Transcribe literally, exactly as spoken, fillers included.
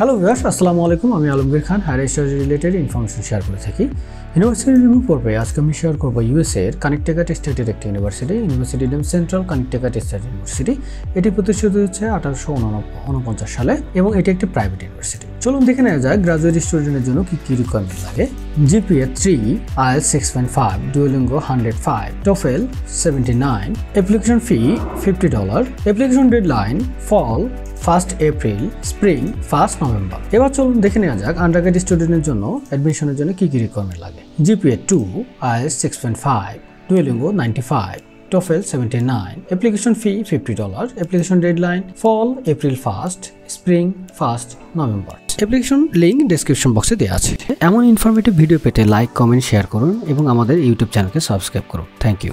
Hello viewers, Assalamu alaikum. I am Alamgir Khan. Higher Studies related information share kore thaki. University review porbe ajke ami share korbo U S A er Connecticut State ekta University, University name Central Connecticut State University. Eti প্রতিষ্ঠিত হয়েছে eighteen forty-nine সালে এবং এটি একটি private university. চলুন দেখে নেওয়া যাক গ্রাজুয়েট স্টুডেন্টদের জন্য কি কি রিকোয়ারমেন্ট লাগে। GPA three, IELTS six point five, Duolingo one hundred five, TOEFL seventy-nine, application fee fifty dollars, application deadline fall first April, spring first November. এবার চলুন দেখে নেওয়া যাক আন্ডারগ্রেড স্টুডেন্টদের জন্য অ্যাডমিশনের জন্য কি কি রিকোয়ারমেন্ট লাগে। GPA two, IELTS six point five, Duolingo ninety-five, TOEFL seventy-nine, application fee fifty dollars, application deadline fall April first, spring first November. Application link description box e deya ache. Emon informative video pete like, comment, share korun ebong amader YouTube channel ke subscribe korun. Thank you.